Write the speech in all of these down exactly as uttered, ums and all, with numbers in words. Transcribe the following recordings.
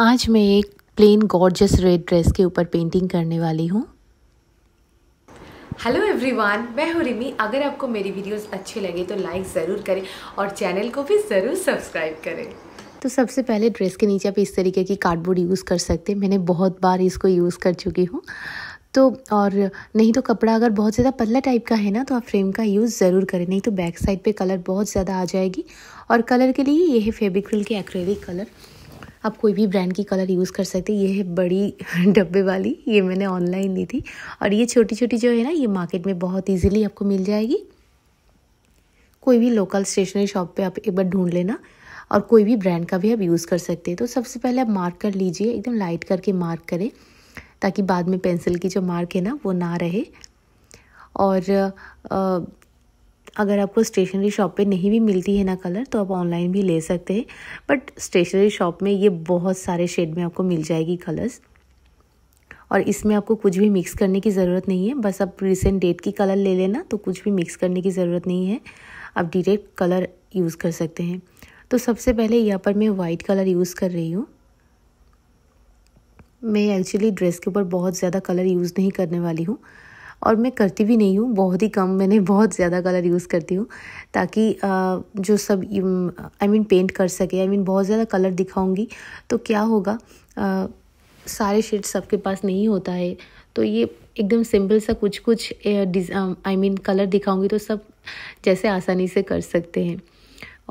आज मैं एक प्लेन गॉर्जियस रेड ड्रेस के ऊपर पेंटिंग करने वाली हूँ। हेलो एवरीवन, मैं हूँ रिमी। अगर आपको मेरी वीडियोस अच्छे लगे तो लाइक ज़रूर करें और चैनल को भी ज़रूर सब्सक्राइब करें। तो सबसे पहले ड्रेस के नीचे आप इस तरीके की कार्डबोर्ड यूज़ कर सकते हैं। मैंने बहुत बार इसको यूज़ कर चुकी हूँ। तो और नहीं तो कपड़ा अगर बहुत ज़्यादा पतला टाइप का है ना तो आप फ्रेम का यूज़ ज़रूर करें, नहीं तो बैक साइड पे कलर बहुत ज़्यादा आ जाएगी। और कलर के लिए ये है फेविक्रिल के एक्रेलिक कलर, आप कोई भी ब्रांड की कलर यूज़ कर सकते हैं। ये है बड़ी डब्बे वाली, ये मैंने ऑनलाइन ली थी। और ये छोटी छोटी जो है ना ये मार्केट में बहुत ईजिली आपको मिल जाएगी। कोई भी लोकल स्टेशनरी शॉप पर आप एक बार ढूँढ लेना और कोई भी ब्रांड का भी आप यूज़ कर सकते हैं। तो सबसे पहले आप मार्क कर लीजिए, एकदम लाइट करके मार्क करें ताकि बाद में पेंसिल की जो मार्क है ना वो ना रहे। और आ, अगर आपको स्टेशनरी शॉप पे नहीं भी मिलती है ना कलर तो आप ऑनलाइन भी ले सकते हैं, बट स्टेशनरी शॉप में ये बहुत सारे शेड में आपको मिल जाएगी कलर्स। और इसमें आपको कुछ भी मिक्स करने की ज़रूरत नहीं है, बस आप रिसेंट डेट की कलर ले लेना, तो कुछ भी मिक्स करने की ज़रूरत नहीं है, आप डायरेक्ट कलर यूज़ कर सकते हैं। तो सबसे पहले यहाँ पर मैं वाइट कलर यूज़ कर रही हूँ। मैं एक्चुअली ड्रेस के ऊपर बहुत ज़्यादा कलर यूज़ नहीं करने वाली हूँ और मैं करती भी नहीं हूँ, बहुत ही कम मैंने बहुत ज़्यादा कलर यूज़ करती हूँ ताकि जो सब आई मीन पेंट कर सके। आई मीन बहुत ज़्यादा कलर दिखाऊंगी तो क्या होगा, आ, सारे शेड्स सबके पास नहीं होता है। तो ये एकदम सिंपल सा कुछ कुछ आई मीन कलर दिखाऊंगी तो सब जैसे आसानी से कर सकते हैं।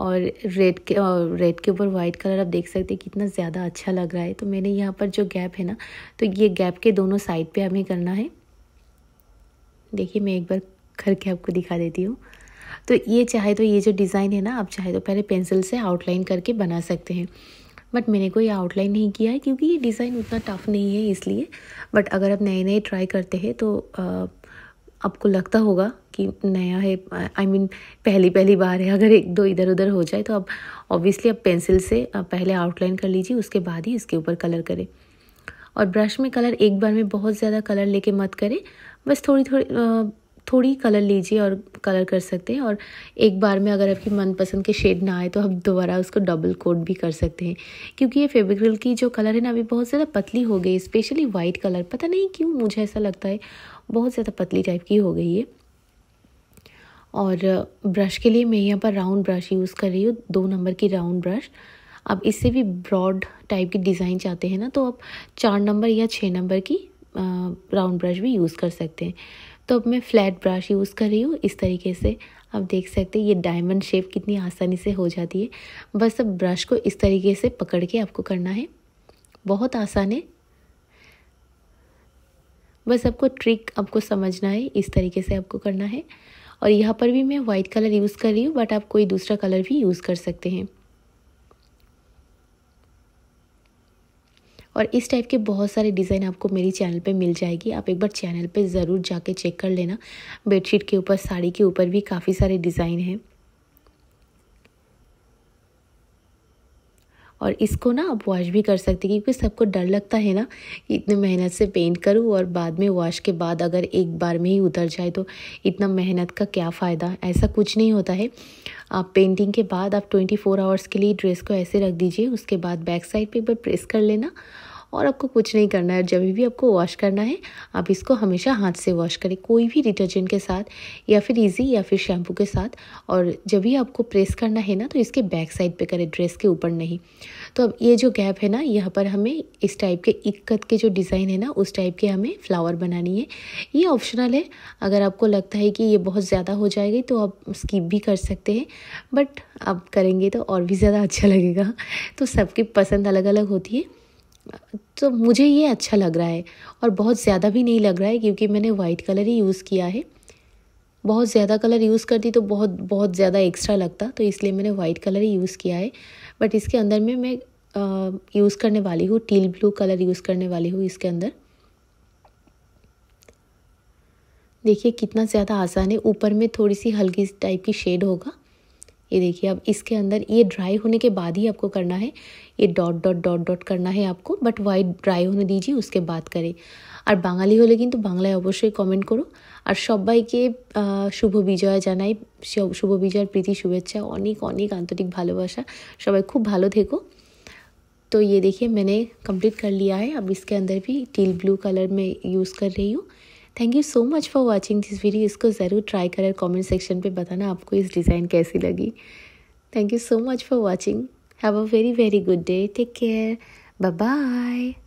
और रेड के और रेड के ऊपर वाइट कलर आप देख सकते हैं कितना ज़्यादा अच्छा लग रहा है। तो मैंने यहाँ पर जो गैप है ना तो ये गैप के दोनों साइड पे हमें करना है। देखिए मैं एक बार करके आपको दिखा देती हूँ। तो ये चाहे तो ये जो डिज़ाइन है ना आप चाहे तो पहले पेंसिल से आउटलाइन करके बना सकते हैं, बट मैंने कोई आउटलाइन नहीं किया है क्योंकि ये डिज़ाइन उतना टफ नहीं है इसलिए। बट अगर आप नए नए ट्राई करते हैं तो आ, आपको लगता होगा कि नया है, आई मीन पहली पहली बार है। अगर एक दो इधर उधर हो जाए तो आप ऑब्वियसली आप पेंसिल से पहले आउटलाइन कर लीजिए, उसके बाद ही इसके ऊपर कलर करें। और ब्रश में कलर एक बार में बहुत ज़्यादा कलर लेके मत करें, बस थोड़ी थोड़ी थोड़ी कलर लीजिए और कलर कर सकते हैं। और एक बार में अगर आपकी मनपसंद के शेड ना आए तो आप दोबारा उसको डबल कोट भी कर सकते हैं, क्योंकि ये फेविक्रिल की जो कलर है ना अभी बहुत ज़्यादा पतली हो गई, स्पेशली वाइट कलर। पता नहीं क्यों मुझे ऐसा लगता है बहुत ज़्यादा पतली टाइप की हो गई है। और ब्रश के लिए मैं यहाँ पर राउंड ब्रश यूज़ कर रही हूँ, दो नंबर की राउंड ब्रश। आप इससे भी ब्रॉड टाइप की डिज़ाइन चाहते हैं ना तो आप चार नंबर या छः नंबर की राउंड ब्रश भी यूज़ कर सकते हैं। तो अब मैं फ्लैट ब्रश यूज़ कर रही हूँ। इस तरीके से आप देख सकते हैं ये डायमंड शेप कितनी आसानी से हो जाती है। बस अब ब्रश को इस तरीके से पकड़ के आपको करना है, बहुत आसान है। बस आपको ट्रिक आपको समझना है, इस तरीके से आपको करना है। और यहाँ पर भी मैं वाइट कलर यूज़ कर रही हूँ, बट आप कोई दूसरा कलर भी यूज़ कर सकते हैं। और इस टाइप के बहुत सारे डिज़ाइन आपको मेरी चैनल पे मिल जाएगी, आप एक बार चैनल पे ज़रूर जाके चेक कर लेना। बेडशीट के ऊपर, साड़ी के ऊपर भी काफ़ी सारे डिज़ाइन हैं। और इसको ना आप वॉश भी कर सकते हैं, क्योंकि सबको डर लगता है ना कि इतने मेहनत से पेंट करूं और बाद में वॉश के बाद अगर एक बार में ही उतर जाए तो इतना मेहनत का क्या फ़ायदा। ऐसा कुछ नहीं होता है। आप पेंटिंग के बाद आप चौबीस आवर्स के लिए ड्रेस को ऐसे रख दीजिए, उसके बाद बैक साइड पे एक बार प्रेस कर लेना। और आपको कुछ नहीं करना है, जब भी आपको वॉश करना है आप इसको हमेशा हाथ से वॉश करें, कोई भी डिटर्जेंट के साथ या फिर इजी या फिर शैम्पू के साथ। और जब भी आपको प्रेस करना है ना तो इसके बैक साइड पे करें, ड्रेस के ऊपर नहीं। तो अब ये जो गैप है ना यहाँ पर हमें इस टाइप के इक्कत के जो डिज़ाइन है ना उस टाइप के हमें फ्लावर बनानी है। ये ऑप्शनल है, अगर आपको लगता है कि ये बहुत ज़्यादा हो जाएगी तो आप स्किप भी कर सकते हैं, बट आप करेंगे तो और भी ज़्यादा अच्छा लगेगा। तो सबकी पसंद अलग अलग होती है, तो मुझे ये अच्छा लग रहा है और बहुत ज़्यादा भी नहीं लग रहा है क्योंकि मैंने वाइट कलर ही यूज़ किया है। बहुत ज़्यादा कलर यूज़ करती तो बहुत बहुत ज़्यादा एक्स्ट्रा लगता, तो इसलिए मैंने वाइट कलर ही यूज़ किया है। बट इसके अंदर में मैं यूज़ करने वाली हूँ टील ब्लू कलर, यूज़ करने वाली हूँ इसके अंदर। देखिए कितना ज़्यादा आसान है, ऊपर में थोड़ी सी हल्की टाइप की शेड होगा। ये देखिए अब इसके अंदर ये ड्राई होने के बाद ही आपको करना है, ये डॉट डॉट डॉट डॉट करना है आपको, बट वाइट ड्राई होने दीजिए उसके बाद करें। और বাঙালি হলে কিন্তু বাংলায় অবশ্যই কমেন্ট করো। আর সবাইকে শুভ বিজয়া জানাই, শুভ বিজয়ার প্রীতি শুভেচ্ছা, অনেক অনেক আন্তরিক ভালোবাসা। সবাই খুব ভালো থেকো। तो ये देखिए मैंने कंप्लीट कर लिया है। अब इसके अंदर भी टील ब्लू कलर में यूज़ कर रही हूँ। Thank you so much for watching this video. इसको ज़रूर ट्राई करें, कमेंट सेक्शन पे बताना आपको इस डिज़ाइन कैसी लगी। Thank you so much for watching. Have a very very good day. Take care. Bye bye.